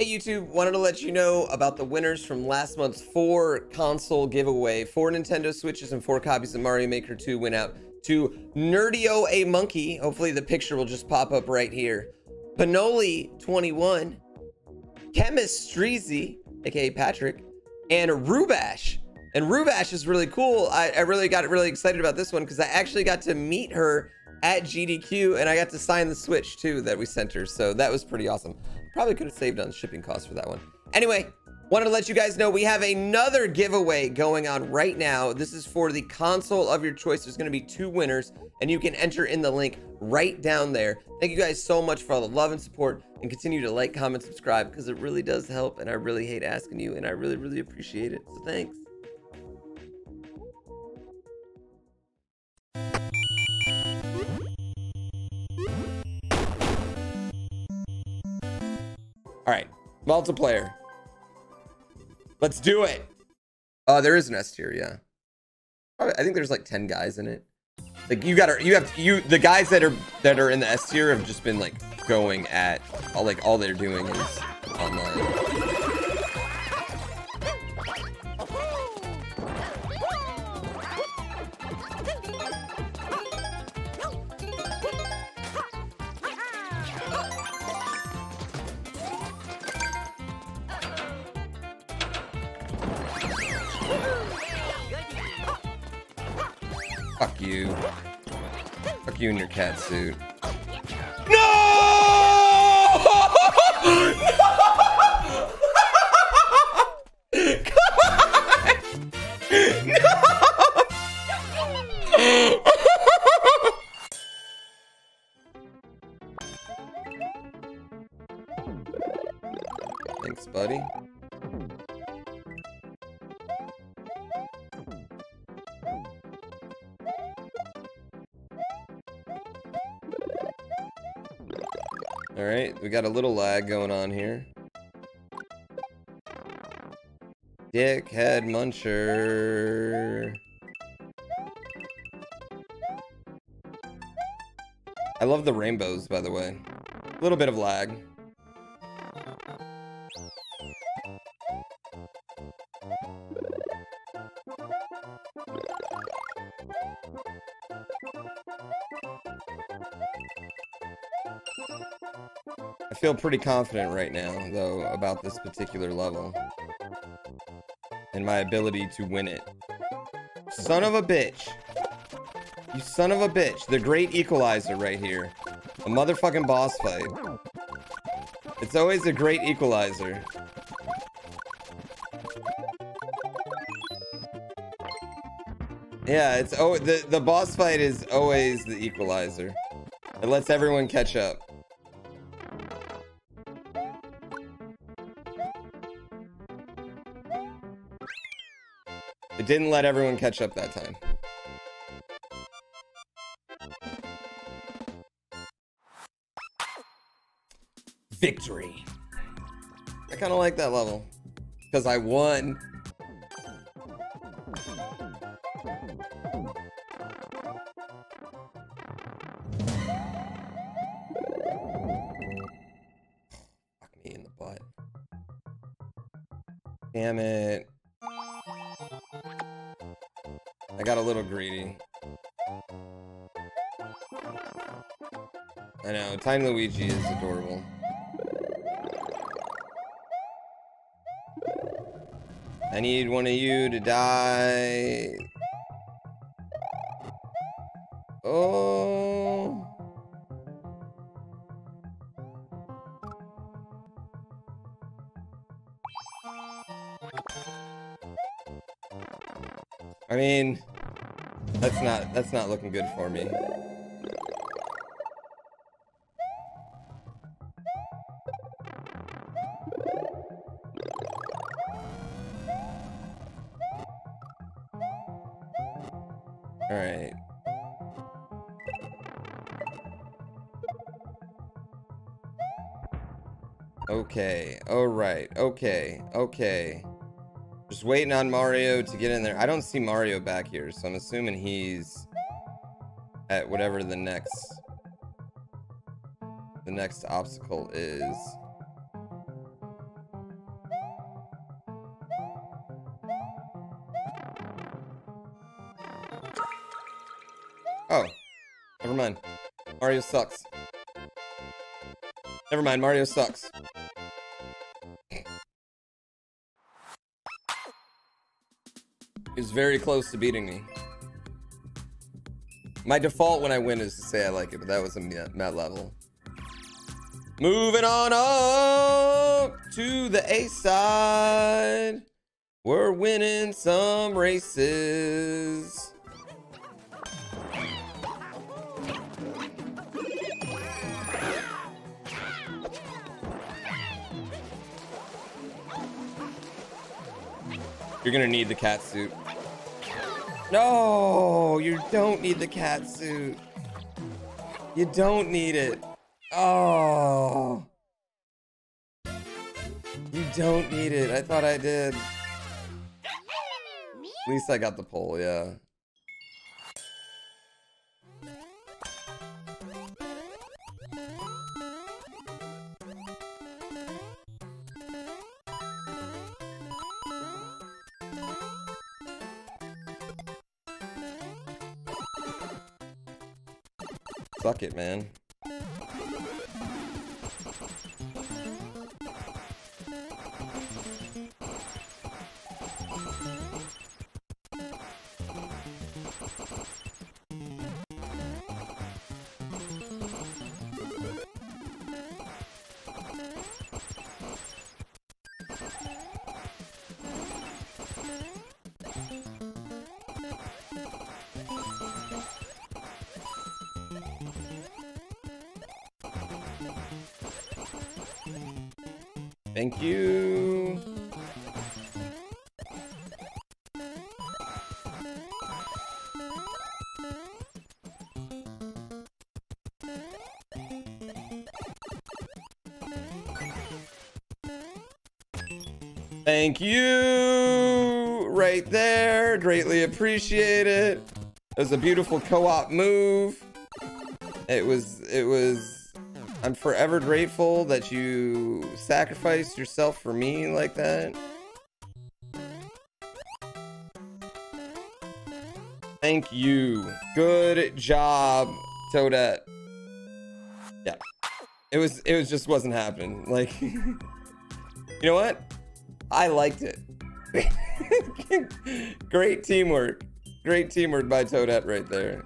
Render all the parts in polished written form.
Hey YouTube, wanted to let you know about the winners from last month's 4 console giveaway. 4 Nintendo Switches and 4 copies of Mario Maker 2 went out to NerdioAMonkey. Hopefully the picture will just pop up right here. Pinoli21, Chemistreezy, aka Patrick, and Rubash. And Rubash is really cool. I really got really excited about this one because I actually got to meet her at GDQ, and I got to sign the Switch too that we sent her, so that was pretty awesome. Probably could have saved on shipping costs for that one. Anyway, wanted to let you guys know we have another giveaway going on right now. This is for the console of your choice. There's going to be 2 winners, and you can enter in the link right down there. Thank you guys so much for all the love and support, and continue to like, comment, subscribe, because it really does help, and I really hate asking you, and I really, really appreciate it, so thanks. All right, multiplayer. Let's do it. Oh, there is an S tier, yeah. I think there's like 10 guys in it. Like the guys that are in the S tier have just been like going at all, like all they're doing is online. Fuck you. Fuck you and your cat suit. No! No! No! Thanks, buddy. All right, we got a little lag going on here. Dickhead muncher. I love the rainbows, by the way. A little bit of lag. I feel pretty confident right now, though, about this particular level and my ability to win it. Son of a bitch. You son of a bitch. The great equalizer right here. A motherfucking boss fight. It's always a great equalizer. Yeah, it's the boss fight is always the equalizer. It lets everyone catch up. It didn't let everyone catch up that time. Victory. I kind of like that level because I won. Fuck me in the butt. Damn it. I got a little greedy. I know, Tiny Luigi is adorable. I need one of you to die. Oh. I mean, that's not looking good for me. All right. Okay. All right. Okay. Okay. Just waiting on Mario to get in there. I don't see Mario back here, so I'm assuming he's at whatever the next obstacle is. Oh. Never mind. Mario sucks. Never mind, Mario sucks. He's very close to beating me. My default when I win is to say I like it, but that was a mad level. Moving on up to the A side. We're winning some races. You're gonna need the cat suit. No, you don't need the cat suit. You don't need it. Oh. You don't need it. I thought I did. At least I got the pole, yeah. Fuck it, man. Thank you. Thank you. Right there. Greatly appreciate it. It was a beautiful co-op move. I'm forever grateful that you sacrificed yourself for me like that. Thank you. Good job, Toadette. Yeah. It just wasn't happening. Like, you know what? I liked it. Great teamwork. Great teamwork by Toadette right there.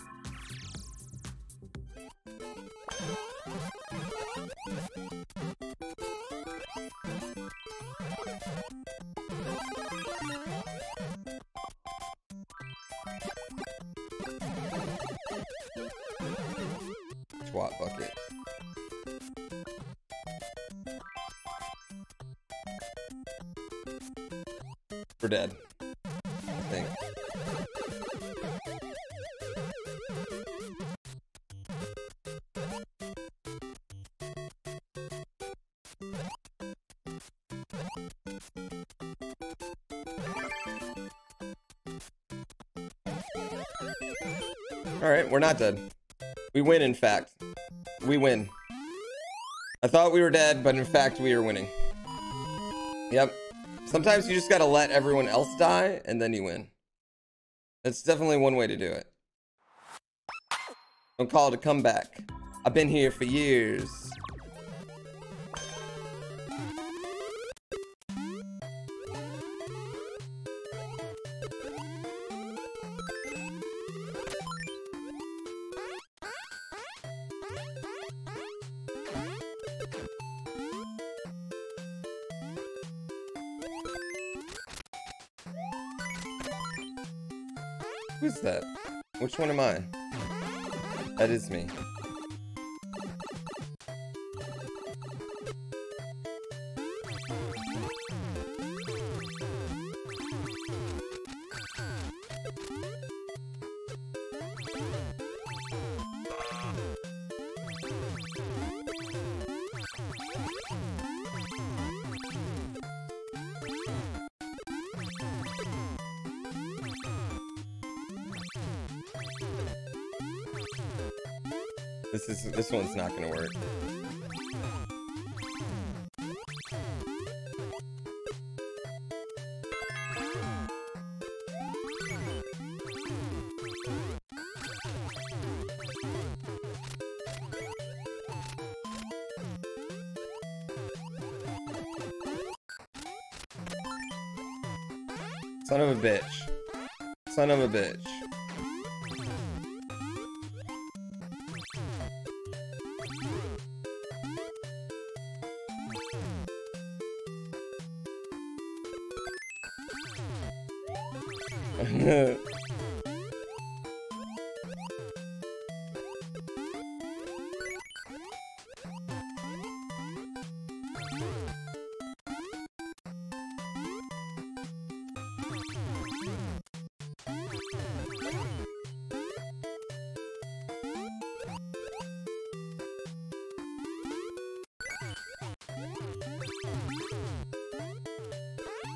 We're dead, I think. All right, we're not dead. We win, in fact. We win. I thought we were dead, but in fact, we are winning. Yep. Sometimes you just gotta let everyone else die, and then you win. That's definitely one way to do it. Don't call it a comeback. I've been here for years. Who's that? Which one am I? That is me. This one's not gonna work. Son of a bitch. Son of a bitch.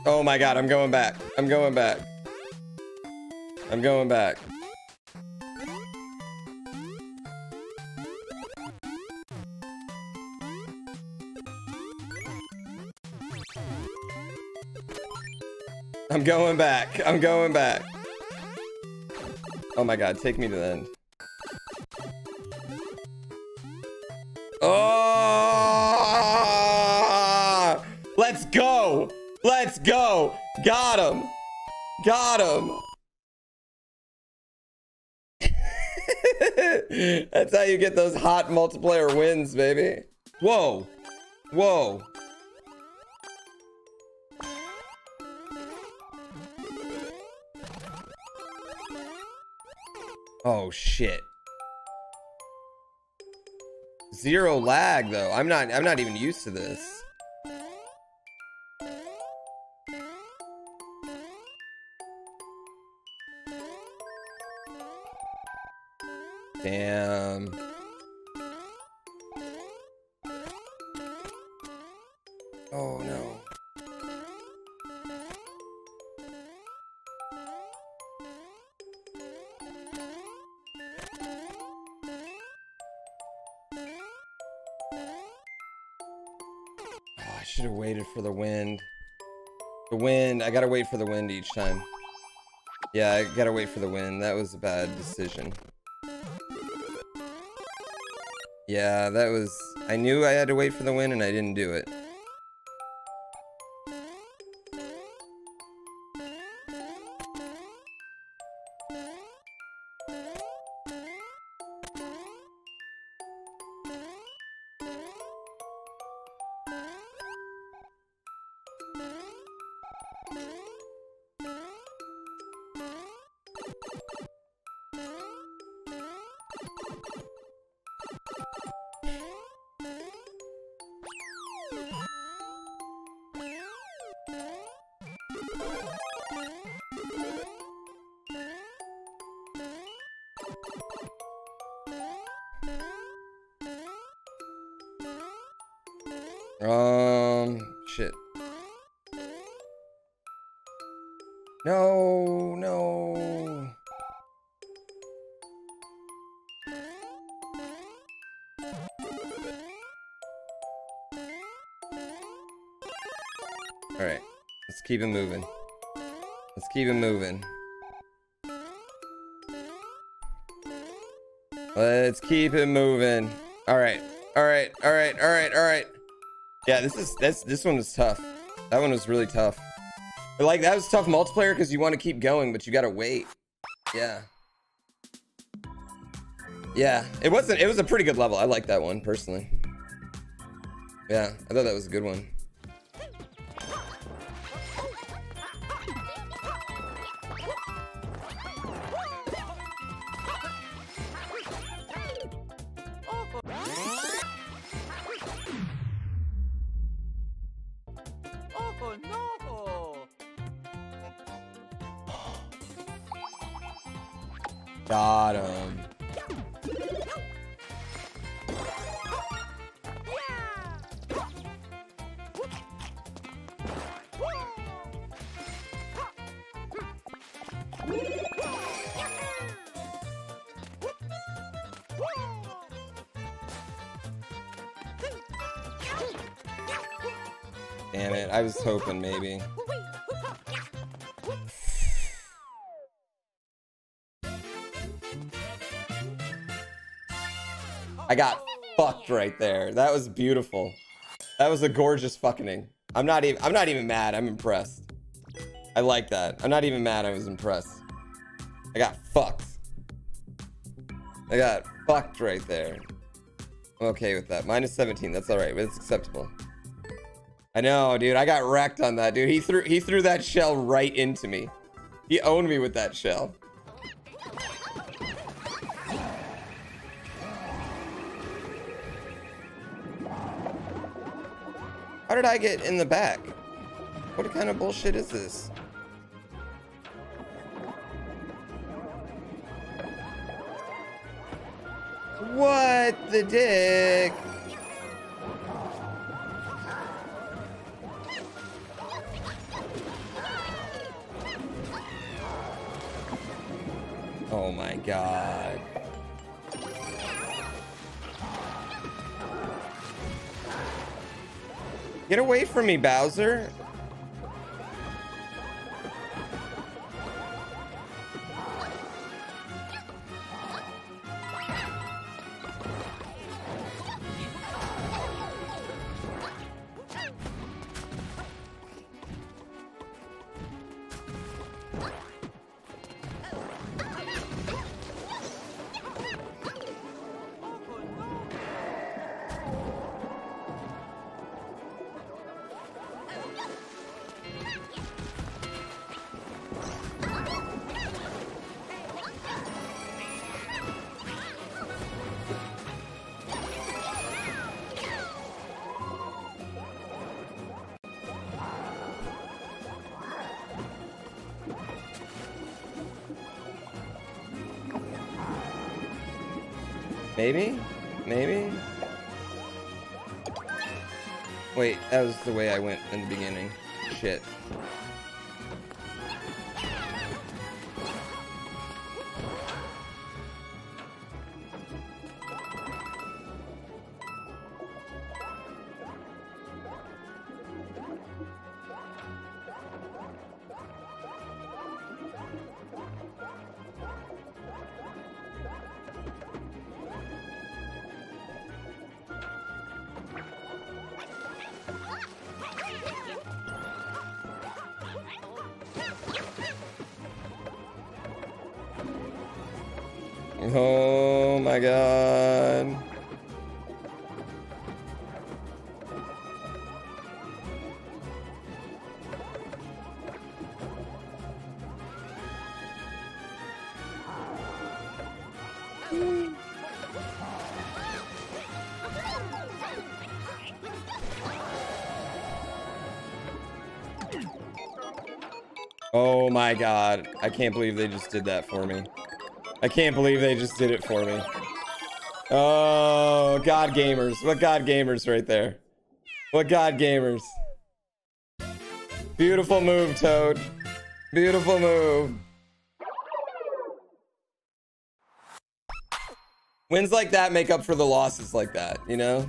Oh my god, I'm going back. I'm going back. I'm going back. I'm going back. I'm going back. Oh my god, take me to the end. Oh! Let's go! Let's go! Got him! Got him! That's how you get those hot multiplayer wins, baby. Whoa! Whoa! Oh shit. Zero lag though. I'm not even used to this. Damn. Oh no. Oh, I should have waited for the wind. The wind. I gotta wait for the wind each time. Yeah, I gotta wait for the wind. That was a bad decision. Yeah, that was... I knew I had to wait for the win, and I didn't do it. Shit. No, no. All right, let's keep it moving. Let's keep it moving. Let's keep it moving. All right, all right, all right, all right, all right. Yeah, this one was tough. That one was really tough. But like that was tough multiplayer because you want to keep going, but you gotta wait. Yeah. Yeah, it was a pretty good level. I like that one personally. Yeah, I thought that was a good one. Got him. Damn it, I was hoping maybe. I got fucked right there. That was beautiful. That was a gorgeous fucking. I'm not even mad. I'm impressed. I like that. I'm not even mad. I was impressed. I got fucked. I got fucked right there. I'm okay with that. Minus 17. That's all right. But it's acceptable. I know, dude. I got wrecked on that, dude. He threw that shell right into me. He owned me with that shell. How did I get in the back? What kind of bullshit is this? What the dick? Oh my god. Get away from me, Bowser. Maybe? Maybe? Wait, that was the way I went in the beginning. Shit. Oh my god. Oh my god. I can't believe they just did that for me. I can't believe they just did it for me. Oh, God gamers. What God gamers right there. What God gamers. Beautiful move, Toad. Beautiful move. Wins like that make up for the losses like that, you know?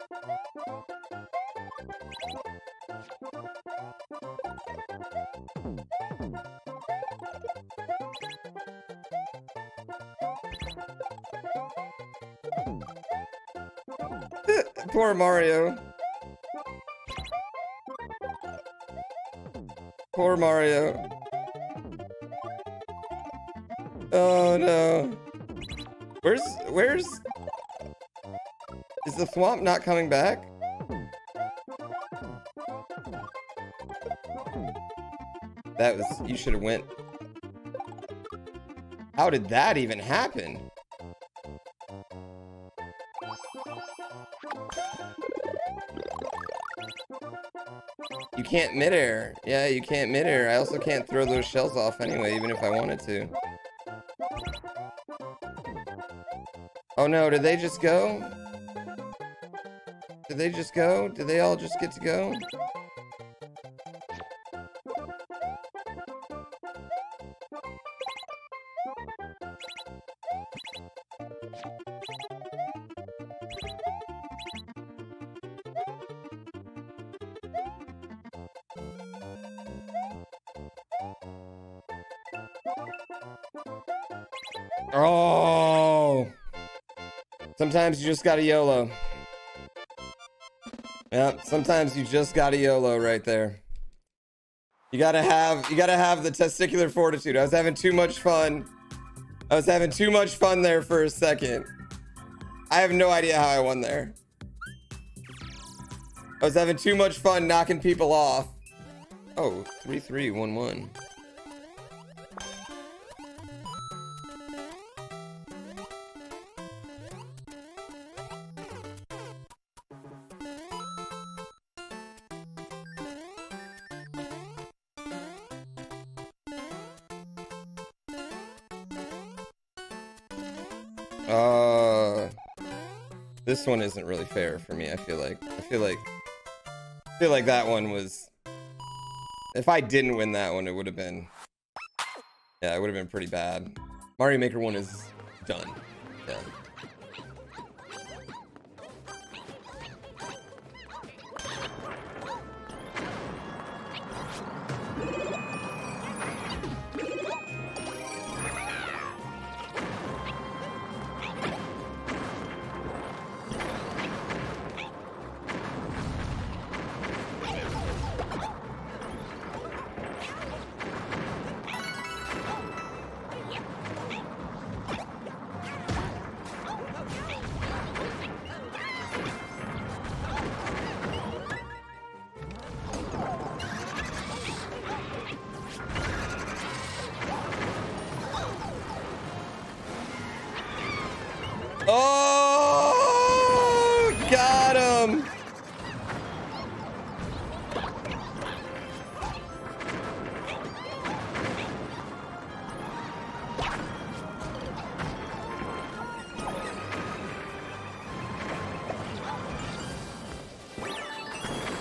Poor Mario. Poor Mario. Oh no. Where's... Is the Thwomp not coming back? That was... You should have went. How did that even happen? You can't midair. Yeah, you can't midair. I also can't throw those shells off anyway, even if I wanted to. Oh no, did they just go? Did they just go? Did they all just get to go? Oh! Sometimes you just gotta YOLO. Yep, sometimes you just gotta YOLO right there. You gotta have the testicular fortitude. I was having too much fun. I was having too much fun there for a second. I have no idea how I won there. I was having too much fun knocking people off. Oh, 3-3-1-1. This one isn't really fair for me, I feel like. I feel like that one was... If I didn't win that one, it would have been... Yeah, it would have been pretty bad. Mario Maker 1 is done. Yeah.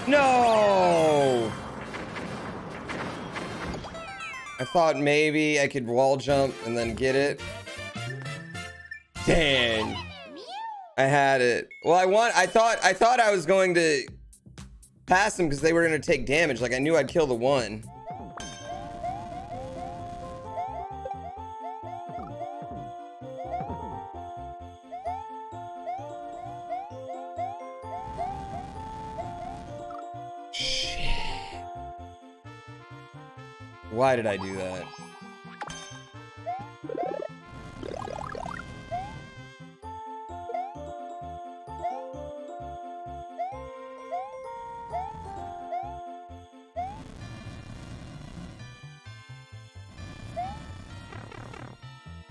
No! I thought maybe I could wall jump and then get it. Dang. I had it. Well, I thought I was going to pass them because they were going to take damage. Like, I knew I'd kill the one. Why did I do that?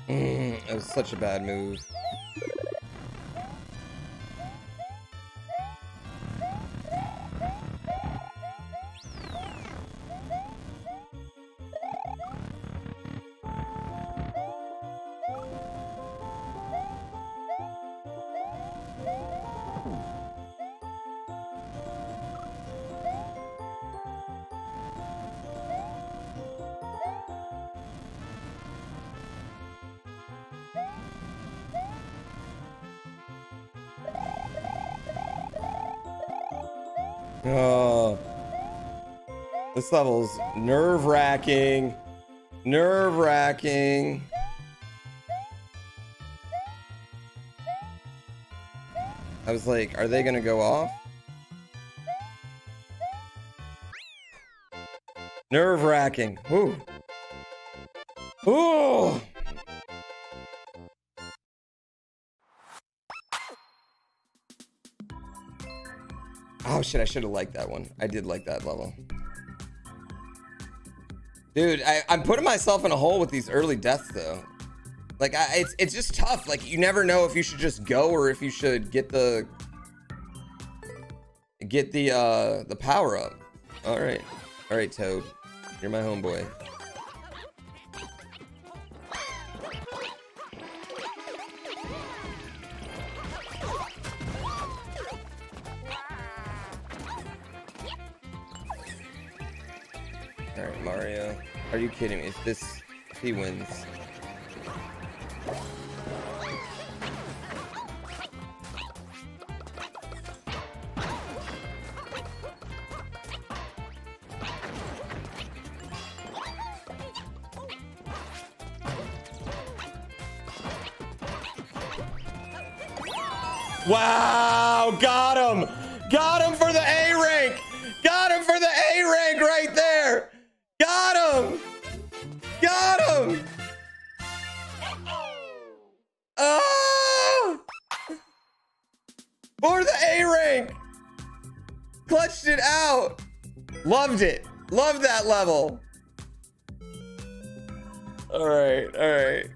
That was such a bad move. Oh, this level's nerve-wracking, nerve-wracking. I was like, are they gonna go off? Nerve-wracking. Ooh. Ooh. Oh shit, I should have liked that one. I did like that level. Dude, I'm putting myself in a hole with these early deaths though. Like, it's just tough. Like, you never know if you should just go or if you should get the power up. Alright. Alright, Toad. You're my homeboy. Alright, Mario. Are you kidding me? If this... if he wins... Wow, got him for the A rank, got him for the A rank right there, got him, oh, for the A rank, clutched it out, loved it, loved that level. All right.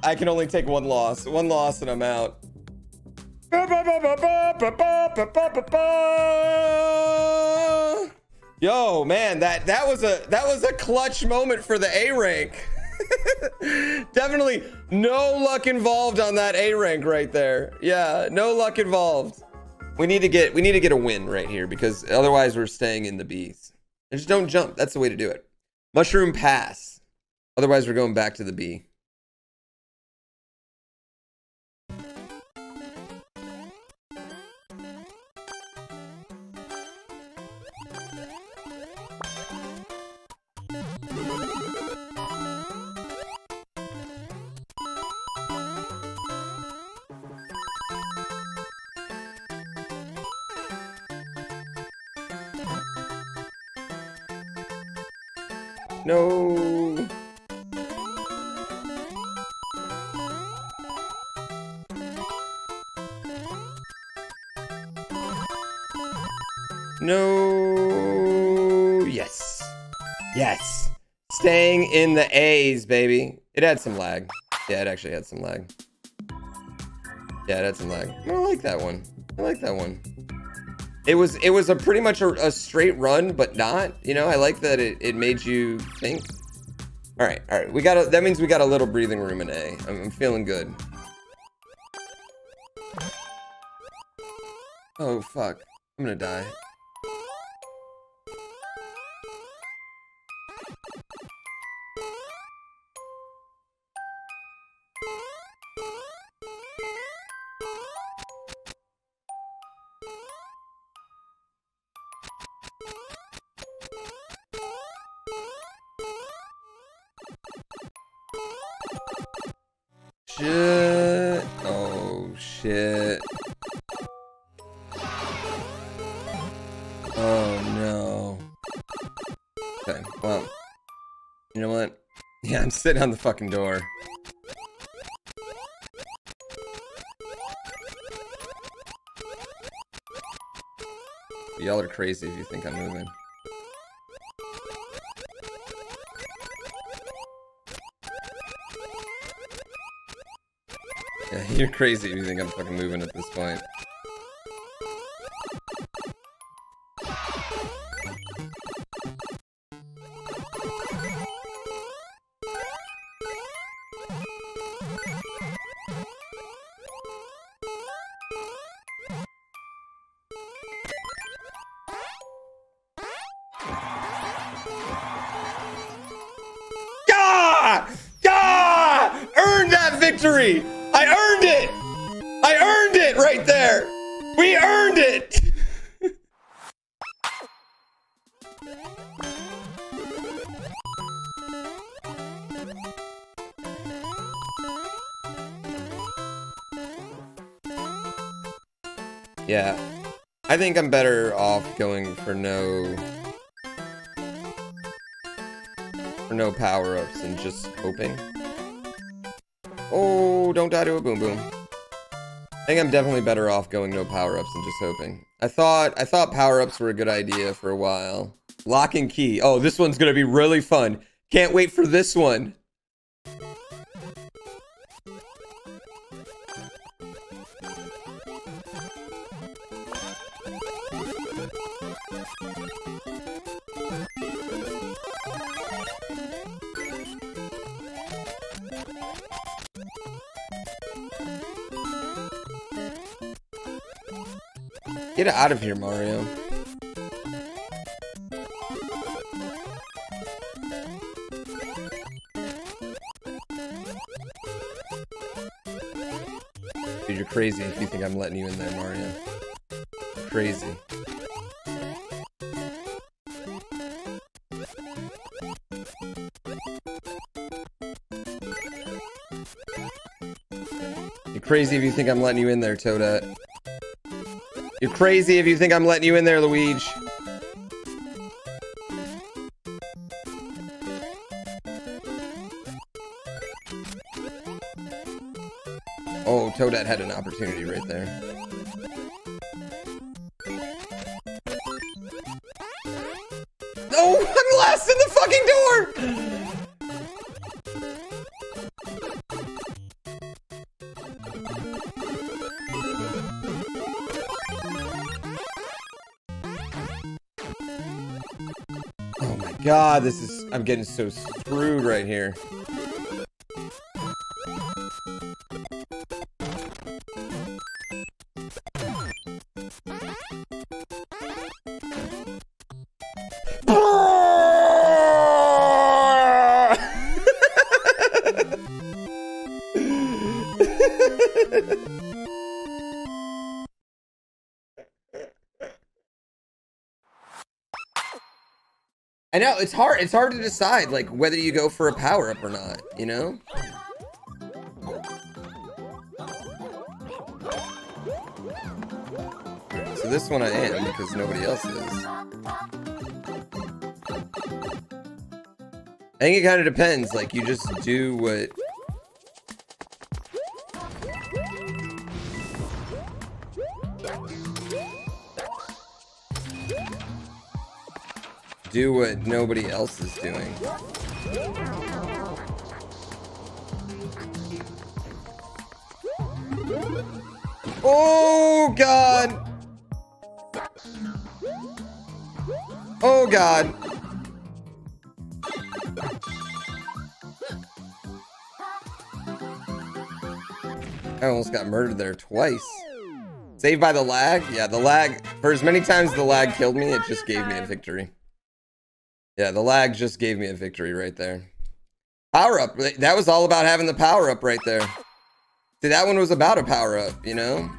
I can only take one loss and I'm out. Yo, man, that was a clutch moment for the A rank. Definitely no luck involved on that A rank right there. Yeah, no luck involved. We need to get a win right here because otherwise we're staying in the B's. Just don't jump. That's the way to do it. Mushroom pass. Otherwise we're going back to the B. No. No. Yes. Yes. Staying in the A's, baby. It had some lag. Yeah, it actually had some lag. Yeah, it had some lag. I like that one. I like that one. It was a pretty much a straight run, but not, you know, I like that it made you think. All right, that means we got a little breathing room in A. I'm feeling good. Oh, fuck, I'm gonna die. Oh shit. Oh no. Okay, well. You know what? Yeah, I'm sitting on the fucking door. Y'all are crazy if you think I'm moving. Yeah, you're crazy if you think I'm fucking moving at this point. Gah! Gah! Earned that victory! I earned it! I earned it right there! We earned it! Yeah. I think I'm better off going for no power-ups and just hoping. Oh, don't die to a boom boom. I think I'm definitely better off going no power-ups and just hoping. I thought power-ups were a good idea for a while. Lock and key. Oh, this one's gonna be really fun. Can't wait for this one. Get out of here, Mario. Dude, you're crazy if you think I'm letting you in there, Mario. Crazy. You're crazy if you think I'm letting you in there, Toadette. You're crazy if you think I'm letting you in there, Luigi. Oh, Toadette had an opportunity right there. No, I'm last in the fucking door! God, this is... I'm getting so screwed right here. I know, it's hard to decide, like, whether you go for a power-up or not, you know? So this one I am, because nobody else is. I think it kind of depends, like, you just do what... do what nobody else is doing. Oh God! Oh God! I almost got murdered there twice. Saved by the lag? Yeah, the lag. For as many times the lag killed me, it just gave me a victory. Yeah, the lag just gave me a victory right there. Power up. That was all about having the power up right there. See, that one was about a power up, you know?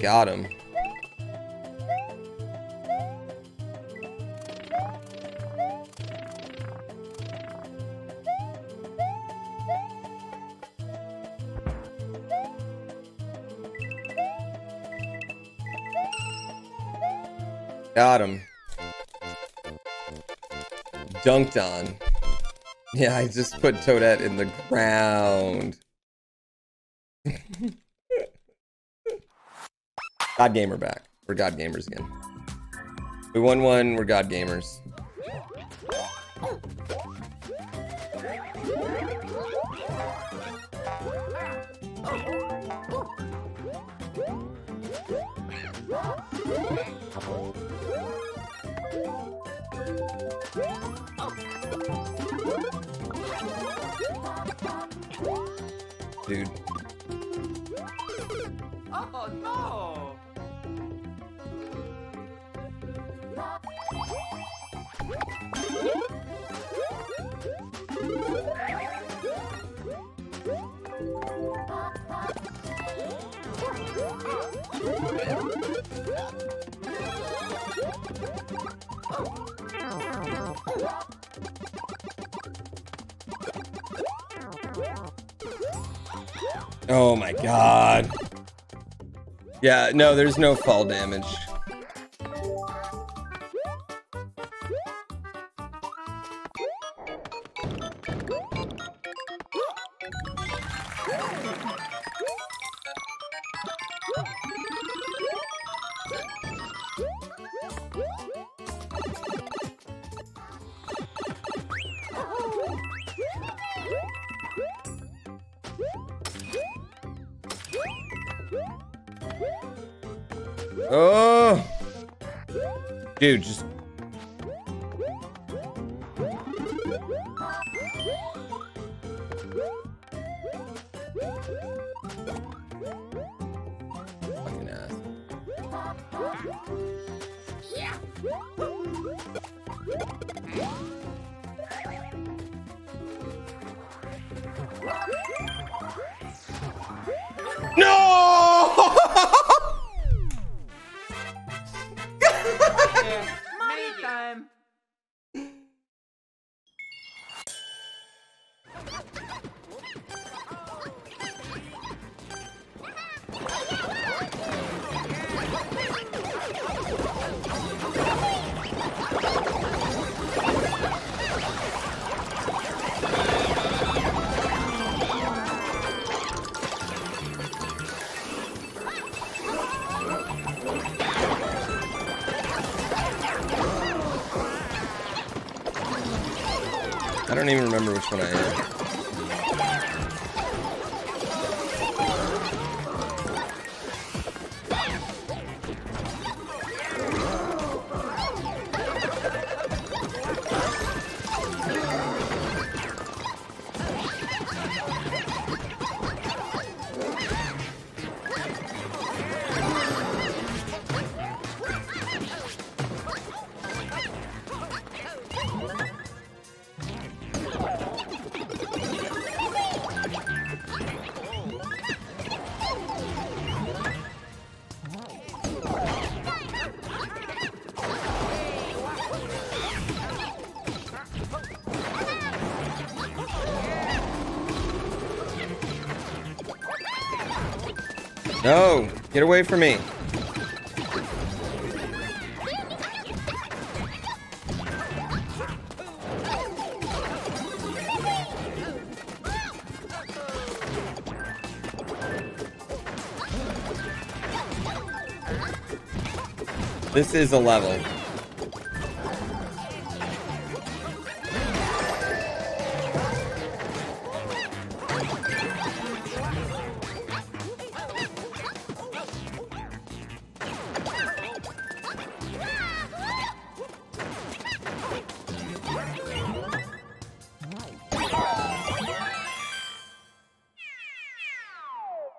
Got him. Got him. Dunked on. Yeah, I just put Toadette in the ground. God Gamer back. We're God Gamers again. We won one, we're God Gamers. Dude. Oh no. Oh my God. Yeah, no, there's no fall damage. Oh! Dude, just... Fucking ass. No! I don't even remember which one I No! Get away from me! This is a level.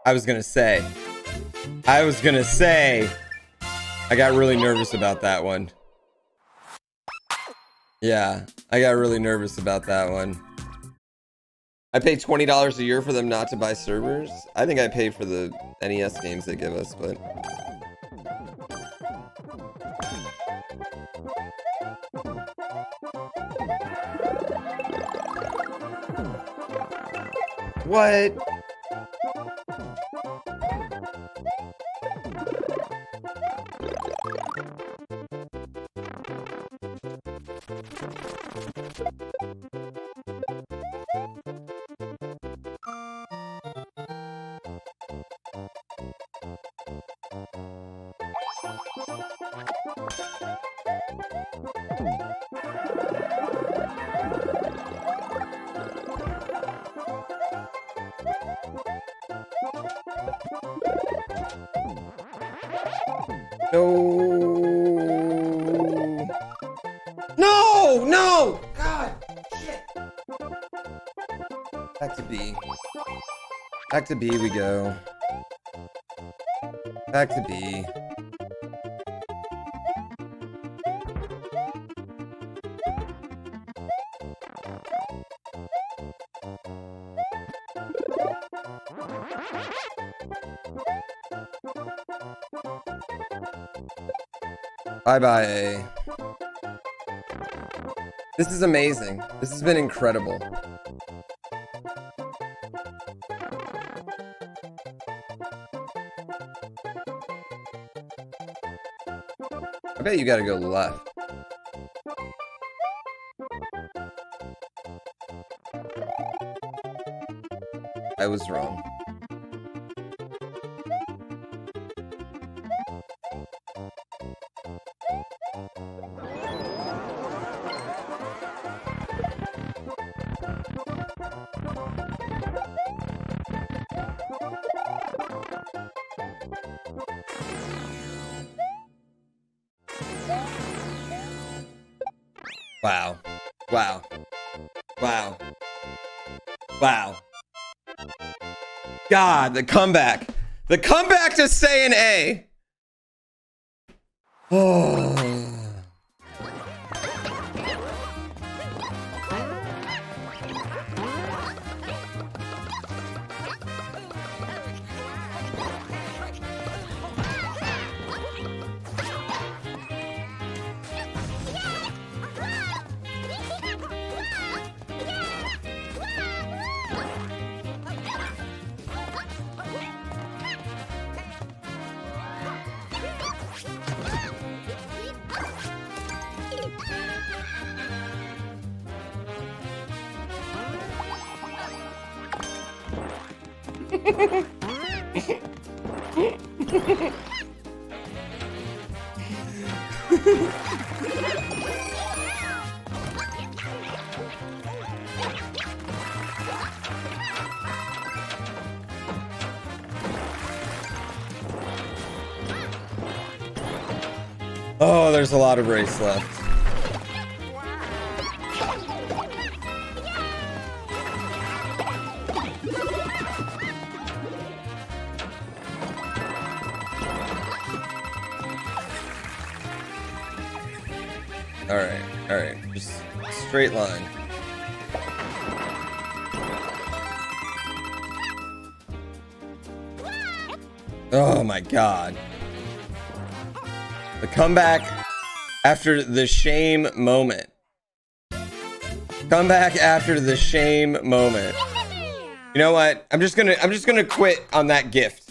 I was gonna say, I got really nervous about that one. Yeah, I got really nervous about that one. I pay $20 a year for them not to buy servers. I think I pay for the NES games they give us, but... What? No! God! Shit! Back to B. Back to B we go. Back to B. Bye-bye. This is amazing. This has been incredible. I bet you gotta go left. I was wrong. Wow. Wow. Wow. Wow. God, the comeback. The comeback to say an A. Oh. Oh, there's a lot of race left. All right, just straight line. Oh my God. The comeback after the shame moment. Comeback after the shame moment. You know what? I'm just gonna quit on that gift.